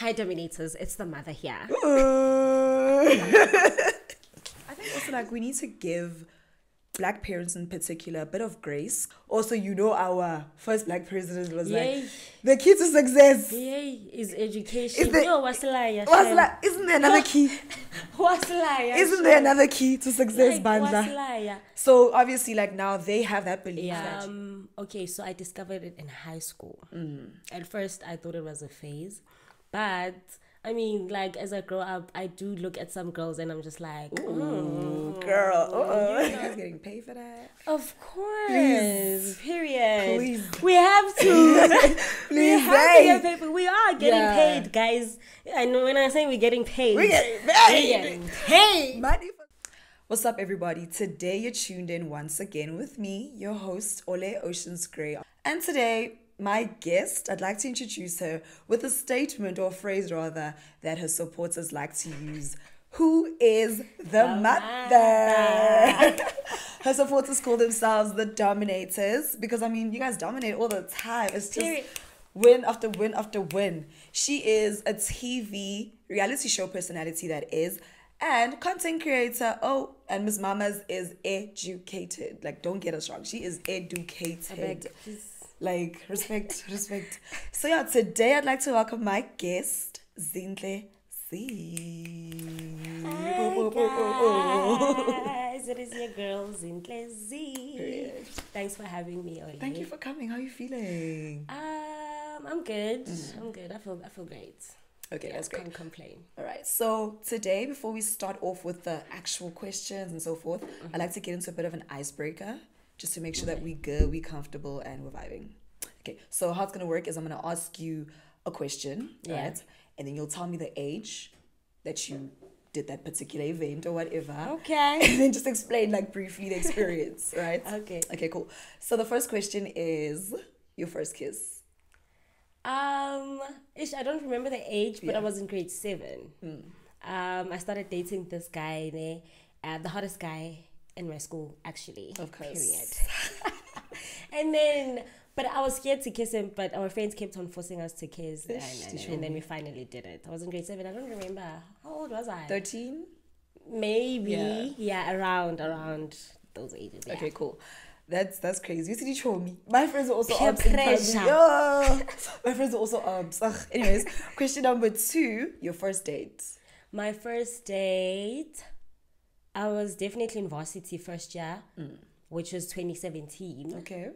Hi, Dominators. It's the mother here. I think also, like, we need to give Black parents in particular a bit of grace. Also, you know, our first Black president was like, the key to success is education. Isn't there another key? Isn't there another key to success, Bandla? So obviously, like, now they have that belief. Yeah. Okay, so I discovered it in high school. At first, I thought it was a phase. But I mean, like, as I grow up, I do look at some girls and I'm just like, ooh, girl, you guys getting paid for that? Of course. Please. Period. Please. We have to. Please. We have to get paid. We are getting paid, guys. And when I say we're getting paid, we're getting paid. Money. What's up, everybody? Today you're tuned in once again with me, your host, Ole Ocean's Grey. And today, my guest, I'd like to introduce her with a statement or phrase rather that her supporters like to use. Who is the mother? Her supporters call themselves the Dominators because, I mean, you guys dominate all the time. It's just win after win after win. She is a TV reality show personality, that is, and content creator. Oh, and Miss Mamas is educated. Like, don't get us wrong. She is educated. Like, respect, respect. So yeah, today I'd like to welcome my guest, Zintle Zee. Hi, guys. It is your girl, Zintle Zee. Great. Thanks for having me, Oli. Thank you for coming. How are you feeling? I'm good. I'm good. I feel great. Okay, yeah, that's great. Can't complain. All right. So today, before we start off with the actual questions and so forth, I'd like to get into a bit of an icebreaker, just to make sure that we good, we comfortable, and we're vibing. Okay, so how it's gonna work is I'm gonna ask you a question, right? And then you'll tell me the age that you did that particular event or whatever. Okay. And then just explain, like, briefly the experience, right? Okay. Okay, cool. So the first question is your first kiss. Ish, I don't remember the age, but I was in grade 7. I started dating this guy, the hottest guy in my school, actually. Of course. Period. And then, but I was scared to kiss him, but our friends kept on forcing us to kiss. And then we finally did it. I was in grade 7. I don't remember. How old was I? 13? Maybe. Yeah, around those ages. Yeah. Okay, cool. That's crazy. You see, me. My friends were also up. My friends were also up. Anyways, question number 2, your first date. My first date, I was definitely in varsity first year, which was 2017. Okay.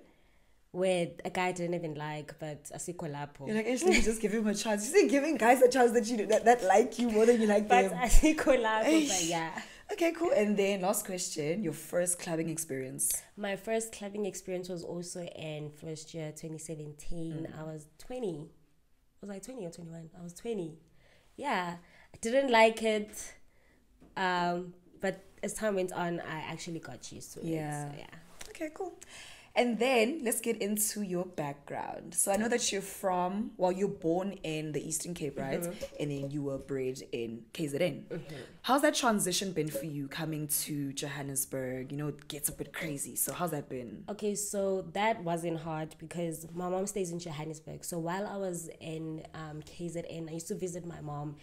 Where a guy I didn't even like, but I see collabo. You're like, actually, you just give him a chance. You see, giving guys a chance that you that like you more than you like them. But I see collabo, but yeah. Okay, cool. And then last question, your first clubbing experience. My first clubbing experience was also in first year, 2017. I was 20. Was I 20 or 21? I was 20. Yeah. I didn't like it. But as time went on, I actually got used to it. Yeah. So, yeah. Okay, cool. And then let's get into your background. So I know that you're from, well, you're born in the Eastern Cape, right? And then you were bred in KZN. How's that transition been for you coming to Johannesburg? You know, it gets a bit crazy. So how's that been? Okay, so that wasn't hard because my mom stays in Johannesburg. So while I was in KZN, I used to visit my mom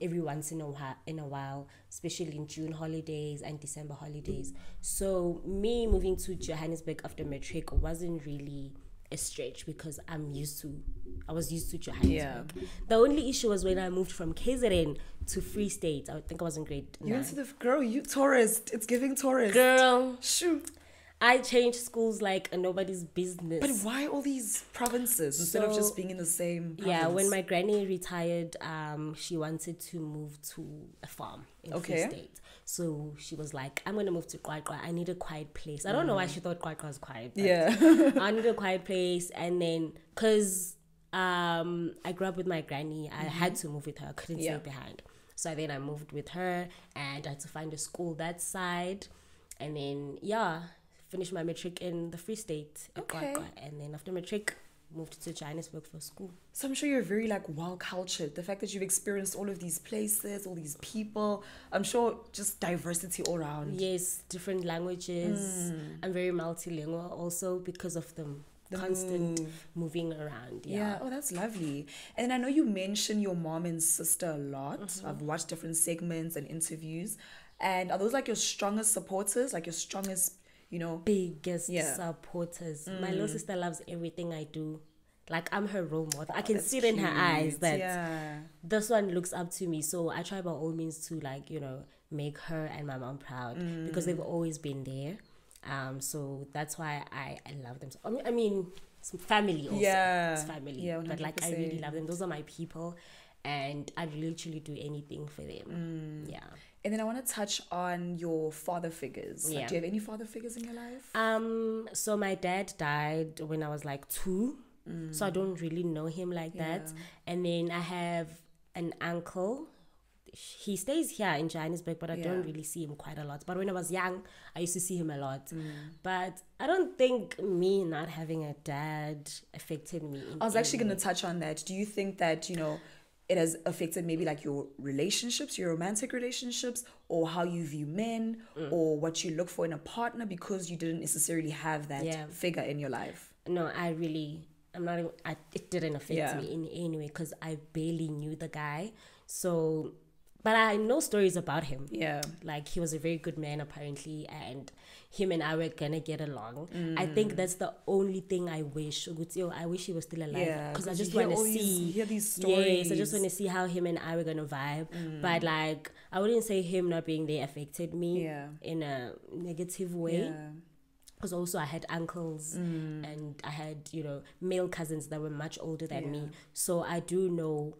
every once in a while, especially in June holidays and December holidays. So me moving to Johannesburg after matric wasn't really a stretch because I was used to Johannesburg. The only issue was when I moved from KZN to Free State. I think I was in grade 9. You went to the girl, you tourist. It's giving tourist. Girl. Shoot. I changed schools like nobody's business. But why all these provinces instead of just being in the same province? Yeah, when my granny retired, she wanted to move to a farm in Free State. So she was like, I'm going to move to Kwaqa. I need a quiet place. I don't know why she thought Kwaqa was quiet. But I need a quiet place. And then, because I grew up with my granny, I had to move with her. I couldn't stay behind. So then I moved with her and I had to find a school that side. And then, finished my matric in the Free State at Kwaqa, and then after matric moved to Johannesburg for school. So I'm sure you're very, like, well cultured. The fact that you've experienced all of these places, all these people, I'm sure just diversity all around. Yes, different languages. I'm very multilingual also because of the the constant moving around. Yeah. Oh, that's lovely. And I know you mention your mom and sister a lot. I've watched different segments and interviews. And are those like your strongest supporters, like your strongest, you know? Biggest supporters. My little sister loves everything I do. Like, I'm her role model. I can see it in her eyes that this one looks up to me. So I try by all means to, like, you know, make her and my mom proud because they've always been there. So that's why I love them. I mean, it's family also. Yeah. It's family. Yeah, but, like, I really love them. Those are my people. And I'd literally do anything for them. Yeah. And then I want to touch on your father figures. Like, do you have any father figures in your life? So my dad died when I was like 2. So I don't really know him like that. And then I have an uncle. He stays here in Johannesburg, but I don't really see him quite a lot. But when I was young, I used to see him a lot. But I don't think me not having a dad affected me. I was actually going to touch on that. Do you think that, you know, it has affected maybe like your relationships, your romantic relationships, or how you view men, or what you look for in a partner, because you didn't necessarily have that figure in your life? No, it didn't affect me in any way, because I barely knew the guy. So, but I know stories about him. Yeah. Like, he was a very good man, apparently, and him and I were going to get along. I think that's the only thing I wish. I wish he was still alive, because I just want to hear these stories. Yes, I just want to see how him and I were going to vibe. But, like, I wouldn't say him not being there affected me in a negative way. Yeah. Because also I had uncles and I had, you know, male cousins that were much older than me. So I do know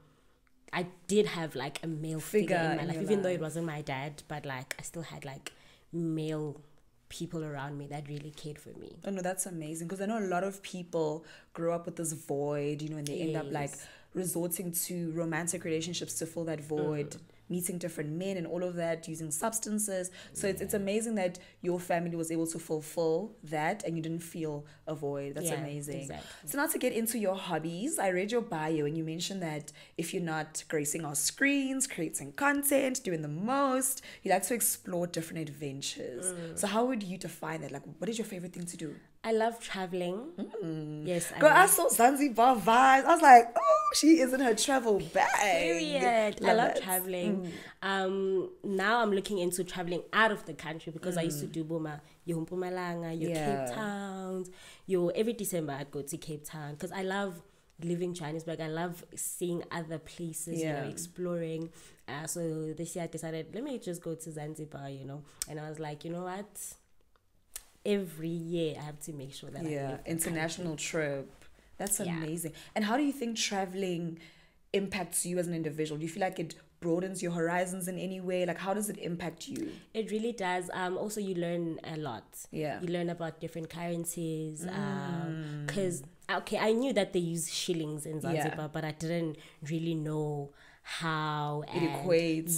I did have like a male figure in my life, even though it wasn't my dad, but like I still had like male people around me that really cared for me. Oh no, that's amazing, because I know a lot of people grow up with this void, you know, and they end up like resorting to romantic relationships to fill that void. Meeting different men and all of that, using substances. So it's amazing that your family was able to fulfill that and you didn't feel a void. That's amazing. Exactly. So now to get into your hobbies, I read your bio and you mentioned that if you're not gracing our screens, creating content, doing the most, you like to explore different adventures. So how would you define that? Like, what is your favorite thing to do? I love traveling. Yes, I saw Zanzibar vibes. I was like, oh, she is in her travel bag. Period. I love traveling. Now I'm looking into traveling out of the country, because I used to do your Mpumalanga, your Cape Town, your every December I'd go to Cape Town, because I love living Johannesburg. I love seeing other places, you know, exploring. So this year I decided, let me just go to Zanzibar, you know, and I was like, you know what? Every year I have to make sure that I make international trip. That's amazing. And how do you think traveling impacts you as an individual? Do you feel like it broadens your horizons in any way? Like, how does it impact you? It really does. Also, you learn a lot. Yeah. You learn about different currencies. Because, okay, I knew that they use shillings in Zanzibar, but I didn't really know how it equates.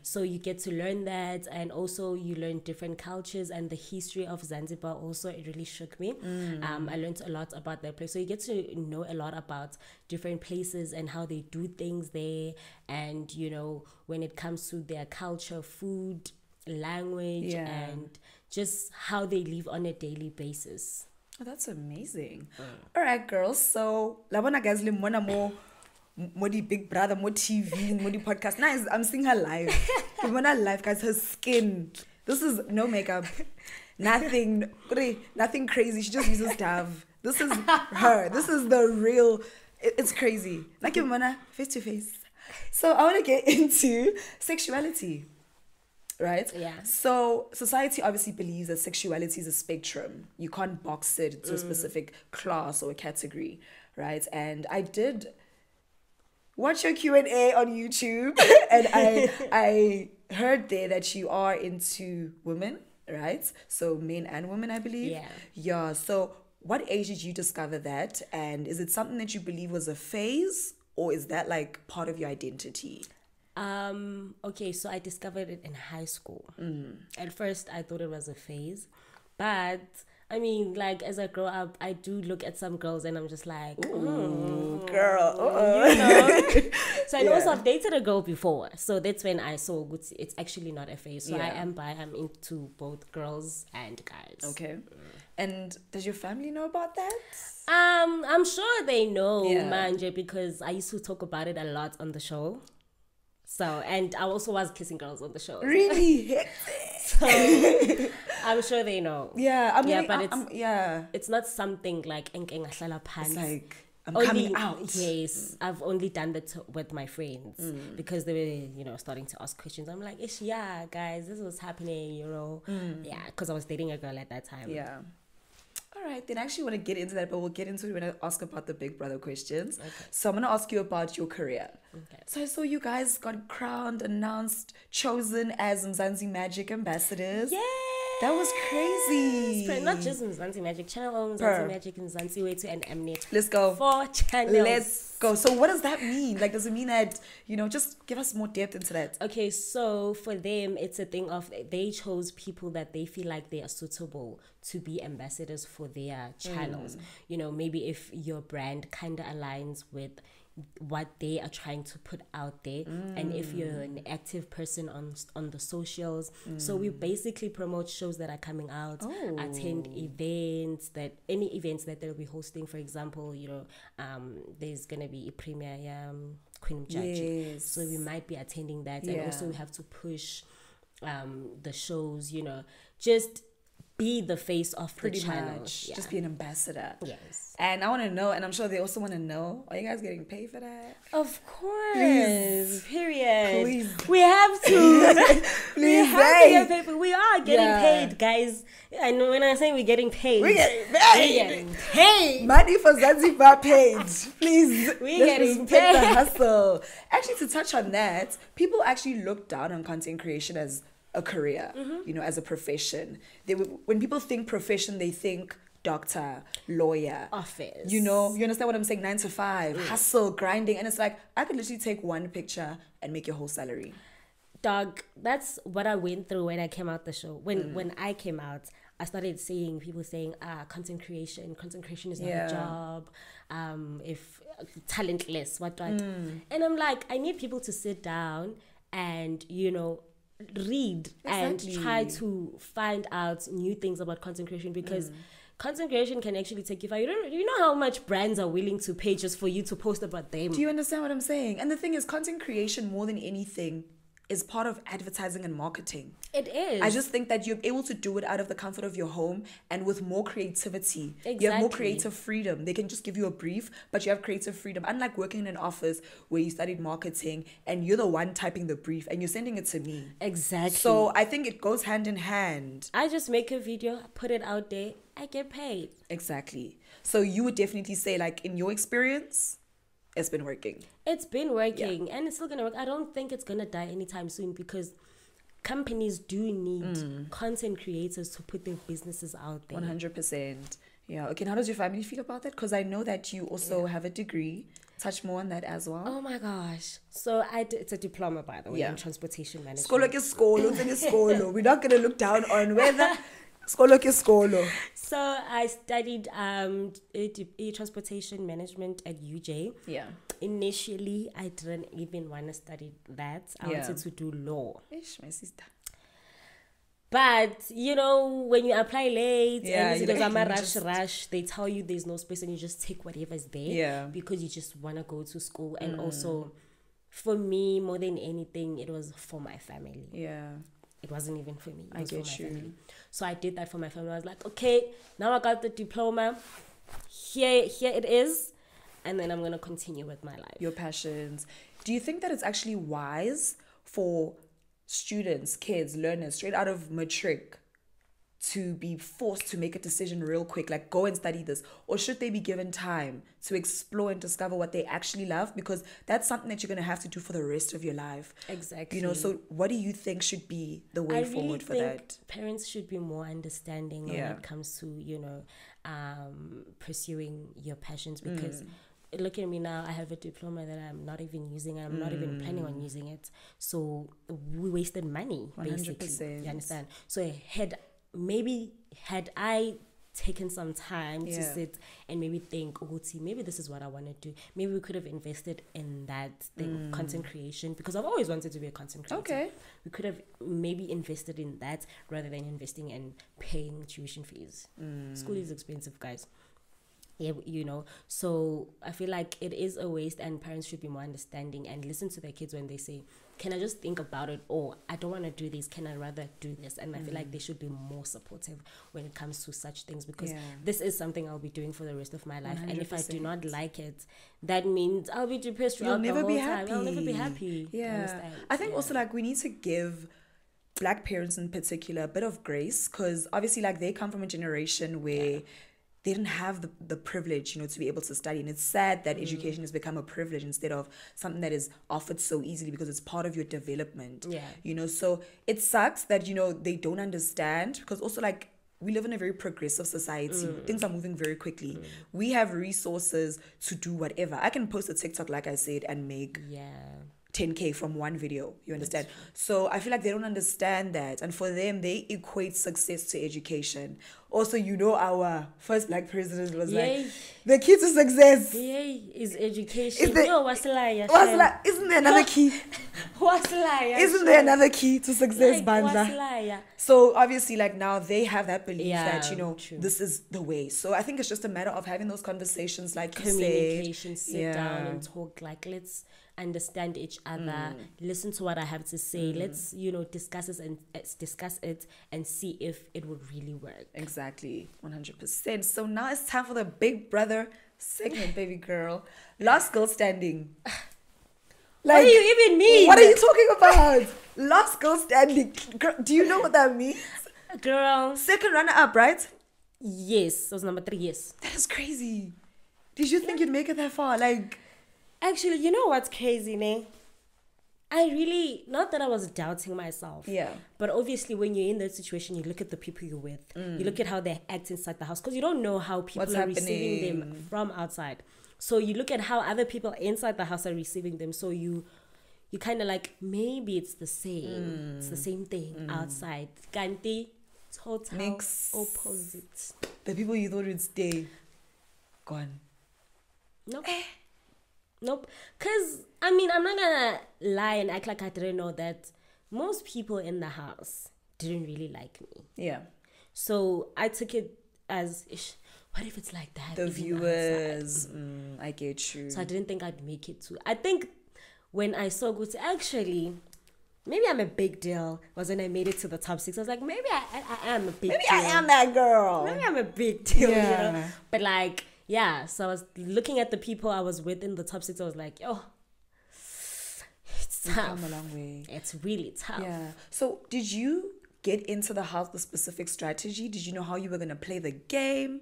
So you get to learn that, and also you learn different cultures and the history of Zanzibar. Also, it really shook me. I learned a lot about that place, so you get to know a lot about different places and how they do things there, and you know, when it comes to their culture, food, language, and just how they live on a daily basis. Oh, that's amazing. All right, girls, so labona guys limona mo Modi Big Brother, Modi TV, Modi Podcast. Now I'm seeing her live. When I live, guys, her skin. This is no makeup, nothing crazy. She just uses Dove. This is her. This is the real. It's crazy. Like your mana, face to face. So I want to get into sexuality, right? Yeah. So society obviously believes that sexuality is a spectrum. You can't box it to a specific class or a category, right? And I did watch your Q&A on YouTube, and I heard there that you are into women, right? So men and women, I believe. Yeah. So what age did you discover that? And is it something that you believe was a phase, or is that like part of your identity? Okay, so I discovered it in high school. At first, I thought it was a phase, but I mean, like, as I grow up, I do look at some girls and I'm just like, ooh, girl. You know? So I also have dated a girl before. So that's when I saw it's actually not a phase. So I am bi. I'm into both girls and guys. Okay. And does your family know about that? I'm sure they know, yeah. Manje, because I used to talk about it a lot on the show. So, and I also was kissing girls on the show. Really? So, I'm sure they know. Yeah, I mean, yeah, but it's not something like it's like I'm coming out. Yes, I've only done that with my friends because they were, you know, starting to ask questions. I'm like, ish, yeah, guys, this was happening, you know. Yeah, because I was dating a girl at that time. Yeah. All right, then I actually want to get into that, but we'll get into it when I ask about the Big Brother questions. Okay. So I'm going to ask you about your career. Okay. So I saw you guys got crowned, announced, chosen as Mzansi Magic ambassadors. Yeah. That was crazy. Not just Mzansi Magic Channel, Mzansi Magic, Mzansi Way to, and Mnet. Let's go. 4 channels. Let's go. So what does that mean? Like, does it mean that, you know, just give us more depth into that. Okay, so for them, it's a thing of they chose people that they feel like they are suitable to be ambassadors for their channels. You know, maybe if your brand kind of aligns with what they are trying to put out there, and if you're an active person on the socials. So we basically promote shows that are coming out, attend events, that any events that they'll be hosting. For example, you know, there's gonna be a premiere, Queen of Judges, yes. So we might be attending that, and also we have to push the shows, you know, just be the face of pretty the channel. Much. Yeah. Just be an ambassador. Yes. And I want to know, and I'm sure they also want to know, are you guys getting paid for that? Of course. Please. Period. Please. We have to. Please. We have to get paid, but we are getting paid, guys. And when I say we're getting paid. We're getting paid. We're getting paid. Money for Zanzibar paid. Please. We're getting paid. The hustle. Actually, to touch on that, people actually look down on content creation as a career, you know, as a profession. When people think profession, they think doctor, lawyer, office. You know, you understand what I'm saying? 9 to 5, hustle, grinding. And it's like, I could literally take one picture and make your whole salary. Dog, that's what I went through when I came out the show. When I came out, I started seeing people saying, content creation is not a job. If talentless, what do I do? And I'm like, I need people to sit down and, you know, read and try to find out new things about content creation, because content creation can actually take you far. You know how much brands are willing to pay just for you to post about them. Do you understand what I'm saying? And the thing is, content creation more than anything is part of advertising and marketing. It is. I just think that you're able to do it out of the comfort of your home and with more creativity. Exactly. You have more creative freedom. They can just give you a brief, but you have creative freedom. Unlike working in an office where you studied marketing and you're the one typing the brief and you're sending it to me. Exactly. So I think it goes hand in hand. I just make a video, put it out there, I get paid. Exactly. So you would definitely say, like, in your experience, it's been working. It's been working, and it's still going to work. I don't think it's going to die anytime soon, because companies do need content creators to put their businesses out there. 100%. Yeah. Okay, how does your family feel about that? Because I know that you also have a degree. Touch more on that as well. Oh, my gosh. So it's a diploma, by the way, in transportation management. We're not going to look down on whether... So I studied transportation management at UJ. Yeah. Initially, I didn't even want to study that. I wanted to do law. Ish, my sister. But, you know, when you apply late and it's like, rush, they tell you there's no space and you just take whatever's there because you just want to go to school. And also, for me, more than anything, it was for my family. Yeah. It wasn't even for me. It was for my family. So I did that for my family. I was like, okay, now I got the diploma. Here it is. And then I'm going to continue with my life. Your passions. Do you think that it's actually wise for students, kids, learners, straight out of matric to be forced to make a decision real quick, like go and study this? Or should they be given time to explore and discover what they actually love? Because that's something that you're going to have to do for the rest of your life. Exactly. You know, so what do you think should be the way forward for that? Parents should be more understanding when it comes to, you know, pursuing your passions, because look at me now, I have a diploma that I'm not even using. I'm not even planning on using it. So we wasted money, basically. 100%. You understand? So maybe had I taken some time to sit and maybe think, oh, see, maybe this is what I want to do. Maybe we could have invested in that thing, content creation, because I've always wanted to be a content creator. Okay. We could have maybe invested in that rather than investing and paying tuition fees. School is expensive, guys. Yeah, you know, so I feel like it is a waste, and parents should be more understanding and listen to their kids when they say, can I just think about it, or I don't want to do this, can I rather do this? And I feel like they should be more supportive when it comes to such things, because this is something I'll be doing for the rest of my life. 100%. And if I do not like it, that means I'll be depressed throughout the whole time. I'll never be happy. Yeah, I think also like we need to give Black parents in particular a bit of grace, because obviously like they come from a generation where they didn't have the privilege, you know, to be able to study. And it's sad that education has become a privilege instead of something that is offered so easily, because it's part of your development. Yeah. You know, so it sucks that, you know, they don't understand, because also like we live in a very progressive society. Things are moving very quickly. We have resources to do whatever. I can post a TikTok, like I said, and make 10K from one video, you understand? So I feel like they don't understand that. And for them, they equate success to education. Also, you know, our first Black president was like, the key to success is education. Isn't there another key? Isn't there another key to success, like, Bandla? So obviously, like now they have that belief that, you know, this is the way. So I think it's just a matter of having those conversations, like communication, you said. Sit down and talk, like let's understand each other, listen to what I have to say, let's, you know, discuss it and see if it would really work. Exactly, 100%. So now it's time for the Big Brother segment, baby girl. Last girl standing. Like, what do you even mean? What are you talking about? Last girl standing. Girl, do you know what that means? Girl. Second runner up, right? Yes, that was number 3, yes. That is crazy. Did you think you'd make it that far? Like, actually, you know what's crazy, ne? I really, not that I was doubting myself. Yeah. But obviously, when you're in that situation, you look at the people you're with. You look at how they act inside the house, because you don't know how people receiving them from outside. So you look at how other people inside the house are receiving them. So you kind of like, maybe it's the same. It's the same thing outside. Kanti, total opposite. The people you thought would stay, gone. Nope. Nope. Because, I mean, I'm not going to lie and act like I didn't know that most people in the house didn't really like me. Yeah. So I took it as, what if it's like that? The viewers. I get you. So I didn't think I'd make it to. I think when I saw Guti, actually, maybe I'm a big deal, was when I made it to the top 6. I was like, maybe I am a big deal. Maybe I am that girl. Maybe I'm a big deal, you know? But like, yeah, so I was looking at the people I was with in the top 6. I was like, yo, it's tough. Come a long way. It's really tough. Yeah. So did you get into the house with a specific strategy? Did you know how you were going to play the game?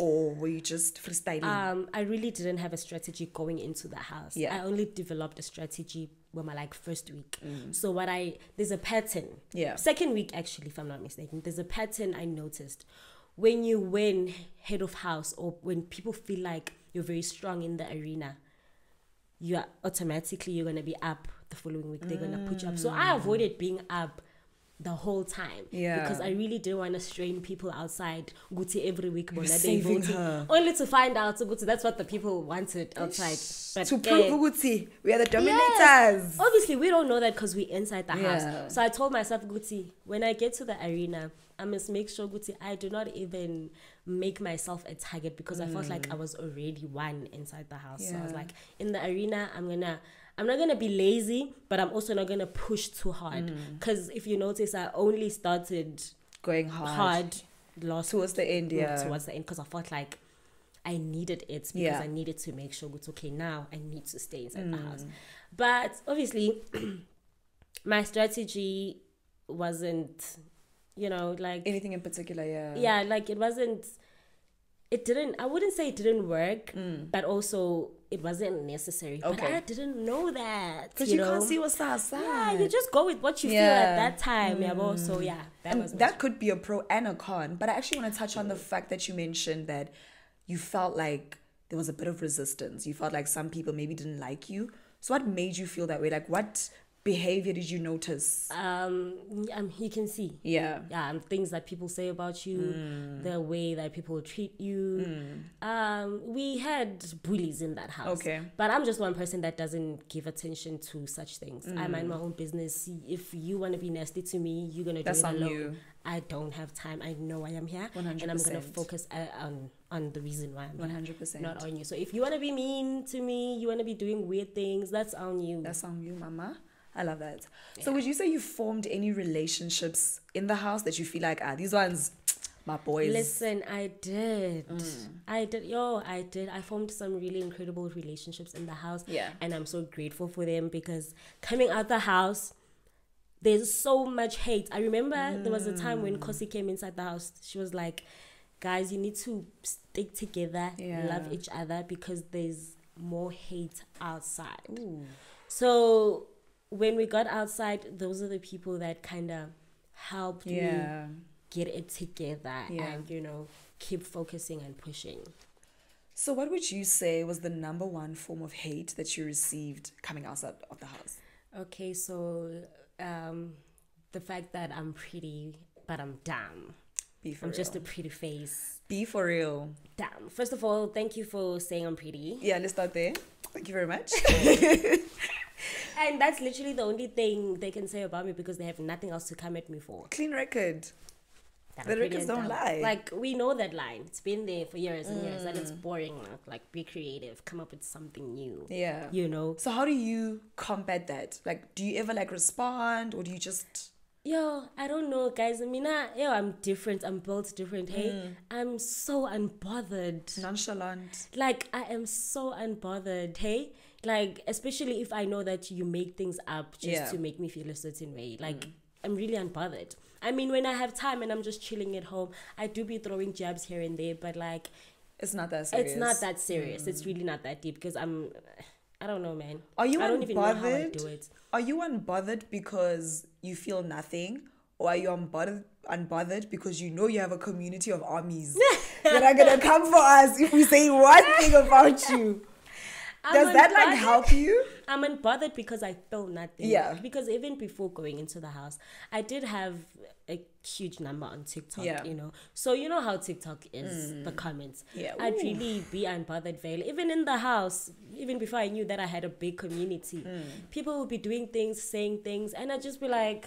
Or were you just freestyling? I really didn't have a strategy going into the house. Yeah. I only developed a strategy when my like first week. So what there's a pattern. Yeah. Second week, actually, if I'm not mistaken, there's a pattern I noticed. When you win head of house, or when people feel like you're very strong in the arena, you are automatically, you're going to be up the following week. They're going to put you up. So I avoided being up the whole time. Yeah. Because I really didn't want to strain people outside. Guti every week. You're saving her. Only to find out, so Guti, that's what the people wanted outside. But to prove Guti, we are the dominators. Yes. Obviously, we don't know that because we're inside the house. So I told myself, Guti, when I get to the arena, I must make sure, Guti, I do not even make myself a target, because I felt like I was already one inside the house. Yeah. So I was like, in the arena, I'm not gonna be lazy, but I'm also not gonna push too hard. Because if you notice, I only started going hard towards the end. Yeah, towards the end, because I felt like I needed it, because I needed to make sure it's okay. Now I need to stay inside the house. But obviously, my strategy wasn't, you know, like anything in particular, yeah, like I wouldn't say it didn't work, but also it wasn't necessary. Okay. But I didn't know that, because you can't see what's outside. Yeah, you just go with what you feel at that time. So yeah, that could be a pro and a con. But I actually want to touch on the fact that you mentioned that you felt like there was a bit of resistance. You felt like some people maybe didn't like you. So what made you feel that way? Like, what behavior did you notice? You can see. Yeah. Yeah, things that people say about you, the way that people treat you. We had bullies in that house. Okay. But I'm just one person that doesn't give attention to such things. I mind my own business. If you want to be nasty to me, you're going to do it alone. You. I don't have time. I know I am here. 100%. And I'm going to focus on the reason why I'm 100%. Here, not on you. So if you want to be mean to me, you want to be doing weird things, that's on you. That's on you, mama. I love that. Yeah. So would you say you formed any relationships in the house that you feel like, these ones, my boys? Listen, I did. I did. I formed some really incredible relationships in the house. Yeah. And I'm so grateful for them, because coming out the house, there's so much hate. I remember there was a time when Kosi came inside the house. She was like, guys, you need to stick together, love each other, because there's more hate outside. Ooh. So when we got outside, those are the people that kind of helped me get it together and, you know, keep focusing and pushing. So what would you say was the #1 form of hate that you received coming outside of the house? Okay, so the fact that I'm pretty, but I'm dumb. I'm just a pretty face. Be for real. Damn. First of all, thank you for saying I'm pretty. Yeah, let's start there. Thank you very much. And that's literally the only thing they can say about me, because they have nothing else to come at me for. Clean record. The records don't lie. Like, we know that line. It's been there for years and years, and it's boring. Like, be creative. Come up with something new. Yeah. You know? So how do you combat that? Like, do you ever, like, respond, or do you just... Yo, I don't know, guys. Yo, I'm different. I'm built different. Hey, I'm so unbothered. Nonchalant. Like, I am so unbothered. Hey, like, especially if I know that you make things up just to make me feel a certain way. Like, I'm really unbothered. I mean, when I have time and I'm just chilling at home, I do be throwing jabs here and there, but like, it's not that serious. It's not that serious. It's really not that deep, because I don't know, man. Are you unbothered? I don't even know how I do it. Are you unbothered because you feel nothing? Or are you unbothered because you know you have a community of armies that are going to come for us if we say one thing about you? Does that, like, help you? I'm unbothered because I feel nothing. Yeah. Because even before going into the house, I did have a huge number on TikTok, you know. So you know how TikTok is, the comments. Yeah. I'd really be unbothered very. Even in the house, even before I knew that I had a big community, people would be doing things, saying things, and I'd just be like,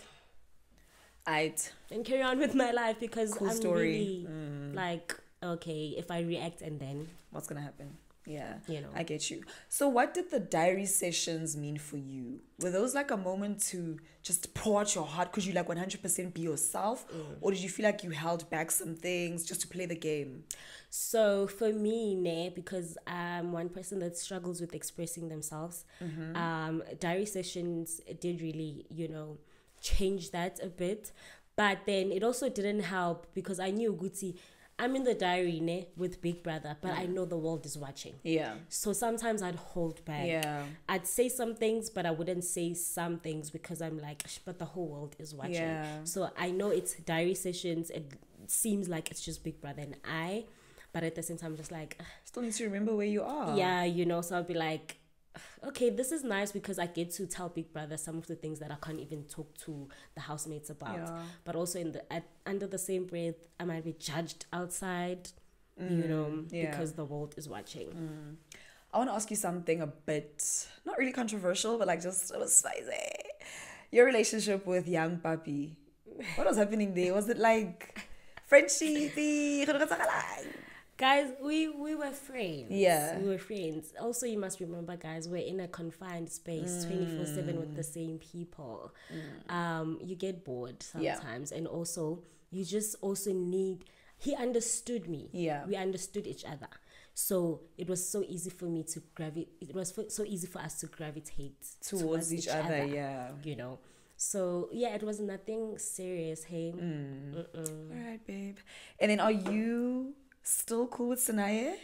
aight. And carry on with my life, because cool I'm story. Really like, okay, if I react and then... what's going to happen? Yeah, you know. I get you. So what did the diary sessions mean for you? Were those like a moment to just pour out your heart? Could you like 100% be yourself? Or did you feel like you held back some things just to play the game? So for me, because I'm one person that struggles with expressing themselves, diary sessions did really, you know, change that a bit. But then it also didn't help, because I knew Guti, I'm in the diary with Big Brother, but I know the world is watching. Yeah. So sometimes I'd hold back. Yeah. I'd say some things, but I wouldn't say some things, because I'm like, but the whole world is watching. Yeah. So I know it's diary sessions. It seems like it's just Big Brother and I, but at the same time, I'm just like... still need to remember where you are. Yeah, you know, so I'll be like, okay, this is nice, because I get to tell Big Brother some of the things that I can't even talk to the housemates about. Yeah. But also in the under the same breath, I might be judged outside, you know, because the world is watching. I want to ask you something a bit, not really controversial, but like just, it was spicy. Your relationship with young Papi, what was happening there? Was it like Frenchie? Guys, we were friends. Yeah. We were friends. Also, you must remember, guys, we're in a confined space 24/7 with the same people. You get bored sometimes. Yeah. And also, you just also need... he understood me. Yeah. We understood each other. So it was so easy for me to so easy for us to gravitate towards each other. Yeah. You know? So, yeah, it was nothing serious, hey? All right, babe. And then are you... still cool with Sanaye?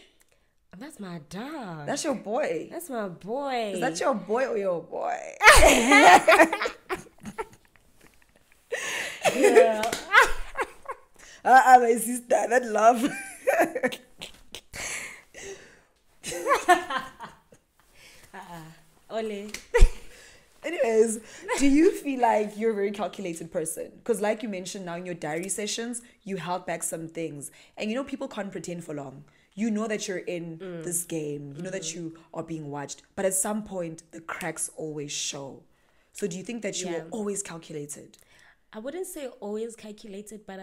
That's my dog. That's your boy. That's my boy. Is that your boy or your boy? Yeah. My sister, that love. Ole. Anyway, is, do you feel like you're a very calculated person? Because like you mentioned now in your diary sessions, you held back some things. And you know, people can't pretend for long. You know that you're in this game. You know that you are being watched. But at some point, the cracks always show. So do you think that you were always calculated? I wouldn't say always calculated, but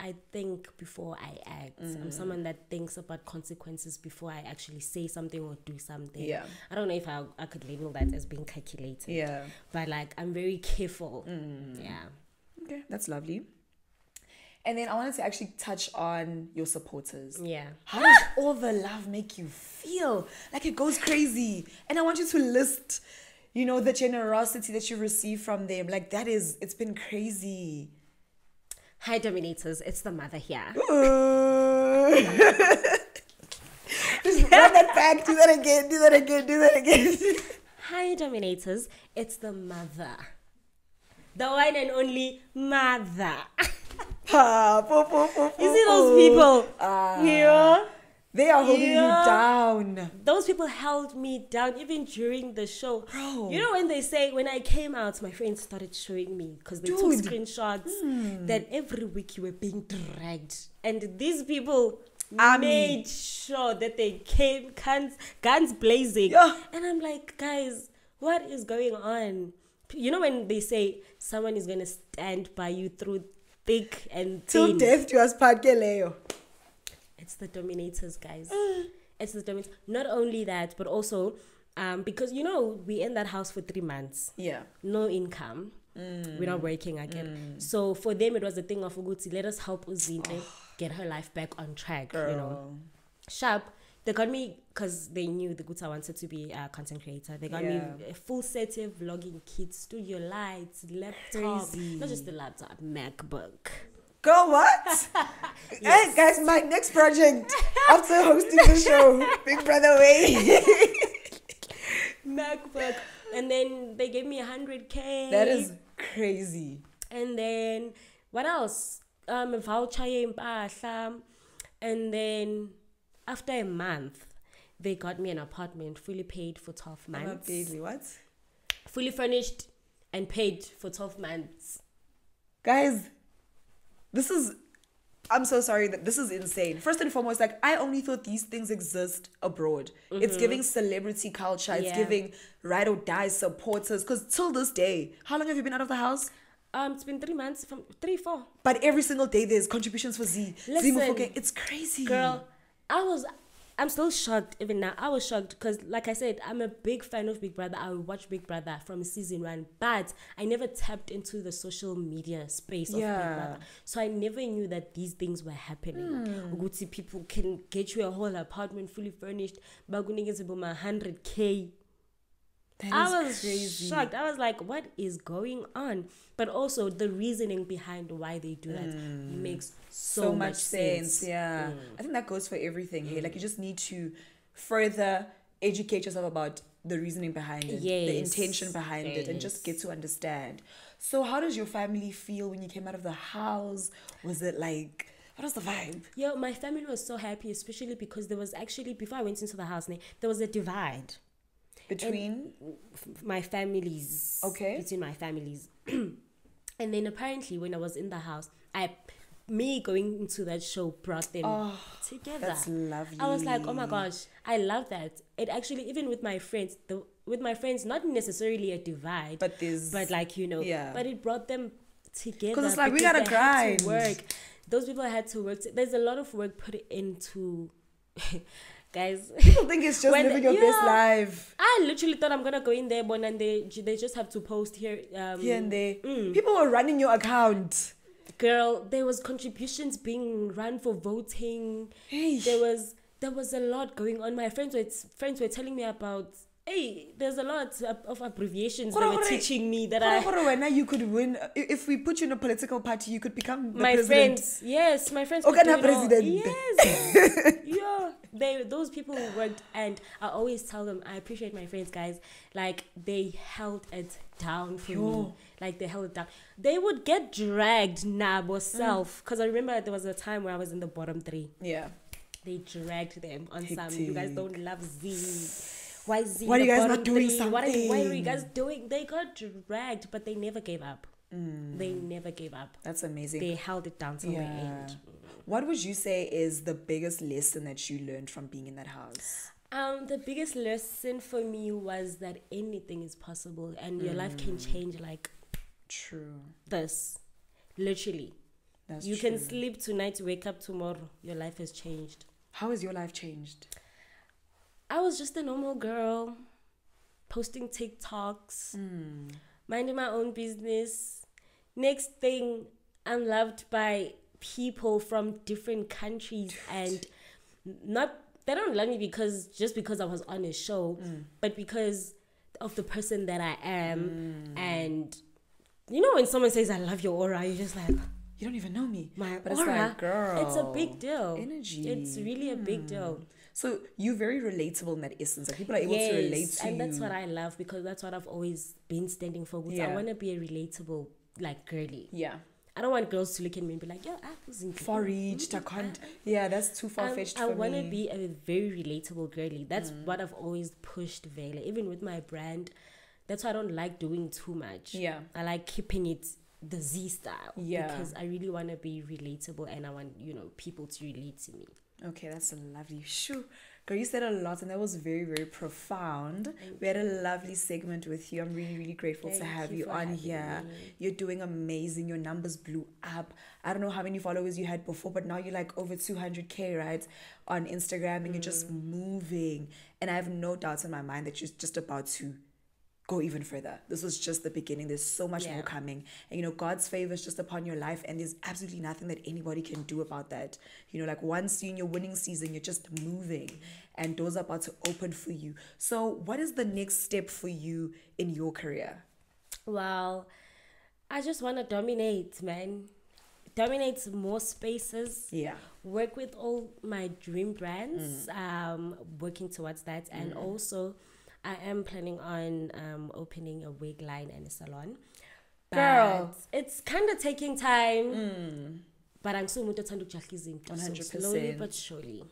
I think before I act. I'm someone that thinks about consequences before I actually say something or do something. Yeah. I don't know if I could label that as being calculated. Yeah. But like, I'm very careful. Yeah. Okay, that's lovely. And then I wanted to actually touch on your supporters. Yeah. How does all the love make you feel? Like, it goes crazy. And I want you to list, you know, the generosity that you receive from them. Like, that is, it's been crazy. Hi, Dominators. It's the mother here. Just run that back. Do that again. Do that again. Do that again. Hi, Dominators. It's the mother. The one and only mother. You see those people? Yeah. They are holding you down. Those people held me down even during the show. Bro. You know when they say, when I came out, my friends started showing me because they took screenshots that every week you were being dragged. And these people made sure that they came guns blazing. Yeah. And I'm like, guys, what is going on? You know when they say someone is going to stand by you through thick and thin. Till death to us, Padkeleo. It's the Dominators, guys. It's the Dominators. Not only that, but also because, you know, we in that house for 3 months. Yeah. No income. We're not working again. So for them, it was a thing of Uguti. Let us help Uzintle get her life back on track, you know. Sharp. They got me, because they knew the Guta wanted to be a content creator. They got me a full set of vlogging kits, studio lights, laptop. Crazy. Not just the laptop, MacBook. Girl, what? Hey, guys, my next project after hosting the show, Big Brother way. MacBook. And then they gave me 100K. That is crazy. And then, what else? Voucher in Bahlam. And then, after a month, they got me an apartment, fully paid for 12 months. Baby, what? Fully furnished and paid for 12 months. Guys. This is, I'm so sorry, that this is insane. First and foremost, like, I only thought these things exist abroad. It's giving celebrity culture. It's giving ride or die supporters. Because till this day, how long have you been out of the house? It's been 3 months, from 3, 4. But every single day there's contributions for Zee. Zee Mofokeng, it's crazy. Girl, I'm still shocked even now. I was shocked because, like I said, I'm a big fan of Big Brother. I watched Big Brother from season 1, but I never tapped into the social media space of Big Brother. So I never knew that these things were happening. Uguti people can get you a whole apartment fully furnished. Bagunigezi boma 100K. I was crazy. Shocked. I was like, what is going on? But also the reasoning behind why they do that makes so much sense. Yeah. I think that goes for everything here. Like, you just need to further educate yourself about the reasoning behind it, the intention behind it, and just get to understand. So how does your family feel when you came out of the house? Was it like, what was the vibe? Yo, my family was so happy, especially because there was actually, before I went into the house, there was a divide. Between? My families. Okay. Between my families. And then apparently when I was in the house, me going into that show brought them together. That's lovely. I was like, oh my gosh, I love that. It actually, even with my friends, not necessarily a divide. But this. But like, you know. Yeah. But it brought them together. Because it's like, we gotta grind. Work. Those people had to work. There's a lot of work put into... Guys, people think it's just living your best life. I literally thought I'm gonna go in there, but and they just have to post here and there. People were running your account. Girl, there was contributions being run for voting. Hey. There was a lot going on. My friends were telling me about. Hey, there's a lot of abbreviations they were teaching me that you could win. If we put you in a political party, you could become the president. My friends. Okana president. Yes. Yeah. Those people worked, and I always tell them I appreciate my friends, guys. Like, they held it down for me. Like, they held it down. They would get dragged, because I remember there was a time where I was in the bottom 3. Yeah. They dragged them on some. You guys don't love Zee. Why is Zee? Why are you guys not doing something? Why are you guys doing? They got dragged, but they never gave up. Mm. They never gave up. That's amazing. They held it down till the end. What would you say is the biggest lesson that you learned from being in that house? The biggest lesson for me was that anything is possible, and your life can change like this. Literally. That's you can sleep tonight, wake up tomorrow. Your life has changed. How has your life changed? I was just a normal girl, posting TikToks, minding my own business. Next thing, I'm loved by people from different countries, and they don't love me because I was on a show, but because of the person that I am. And you know when someone says I love your aura, you're just like, you don't even know me. But aura, it's like, girl, it's a big deal. Energy. It's really a big deal. So you're very relatable in that essence. Like people are able to relate to you. And that's what I love, because that's what I've always been standing for. I want to be a relatable, like, girly. Yeah. I don't want girls to look at me and be like, yo, I was in far-reached. I can't. Yeah, that's too far-fetched for me. I want to be a very relatable girly. That's what I've always pushed, Vela. Even with my brand, that's why I don't like doing too much. Yeah. I like keeping it the Z style. Yeah. Because I really want to be relatable, and I want, you know, people to relate to me. Okay, that's a lovely shoe. Girl, you said a lot, and that was very, very profound. We had a lovely segment with you. I'm really, really grateful to have you on here. You're doing amazing. Your numbers blew up. I don't know how many followers you had before, but now you're like over 200K, right, on Instagram, and you're just moving. And I have no doubts in my mind that you're just about to go even further. This was just the beginning. There's so much more coming. And, you know, God's favor is just upon your life, and there's absolutely nothing that anybody can do about that. You know, like once you're in your winning season, you're just moving, and doors are about to open for you. So what is the next step for you in your career? Well, I just want to dominate, man. Dominate more spaces. Yeah. Work with all my dream brands. Working towards that. And also, I am planning on opening a wig line and a salon. But it's kind of taking time. But I'm still slowly but surely,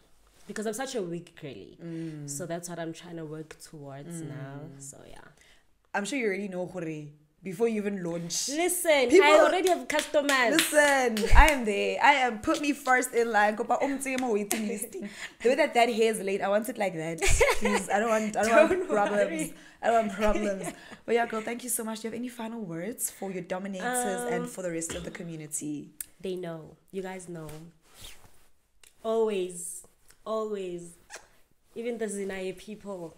because I'm such a wig girly. So that's what I'm trying to work towards now. So yeah, I'm sure you already know Hori before you even launch. Listen, people, I already have customers. Listen, I am there. I am, put me first in line. Go pa waiting list. The way that hair is laid, I want it like that. Please, I don't want problems. I don't want problems. But yeah, girl, thank you so much. Do you have any final words for your dominators and for the rest of the community? They know. You guys know. Always. Always. Even the Zinaye people.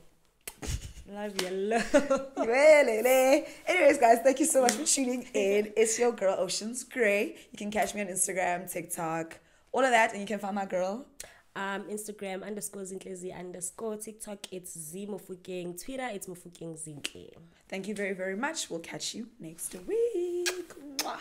Love you, love. Anyways, guys, thank you so much for tuning in. It's your girl, Ocean's Grey. You can catch me on Instagram, TikTok, all of that. And you can find my girl. Instagram _Zintle Zee_ TikTok, it's Zee Mofokeng. Twitter, it's Mofokeng Zintle. Thank you very, very much. We'll catch you next week. Mwah.